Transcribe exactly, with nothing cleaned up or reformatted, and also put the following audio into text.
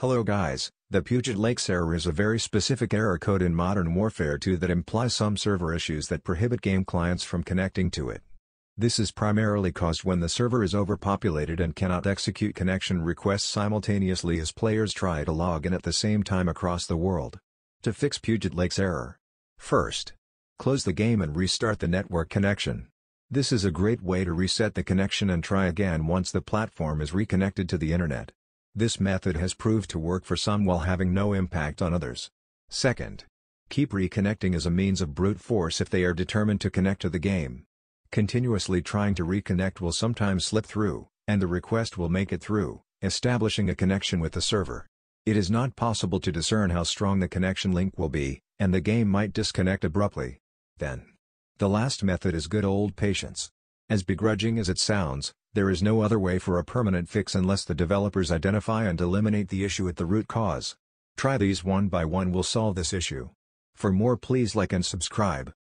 Hello guys, the Puget Lakes error is a very specific error code in Modern Warfare two that implies some server issues that prohibit game clients from connecting to it. This is primarily caused when the server is overpopulated and cannot execute connection requests simultaneously as players try to log in at the same time across the world. To fix Puget Lakes error, first, close the game and restart the network connection. This is a great way to reset the connection and try again once the platform is reconnected to the internet. This method has proved to work for some while having no impact on others. Second, keep reconnecting as a means of brute force if they are determined to connect to the game. Continuously trying to reconnect will sometimes slip through, and the request will make it through, establishing a connection with the server. It is not possible to discern how strong the connection link will be, and the game might disconnect abruptly. Then, the last method is good old patience. As begrudging as it sounds, there is no other way for a permanent fix unless the developers identify and eliminate the issue at the root cause. Try these one by one will solve this issue. For more, please like and subscribe.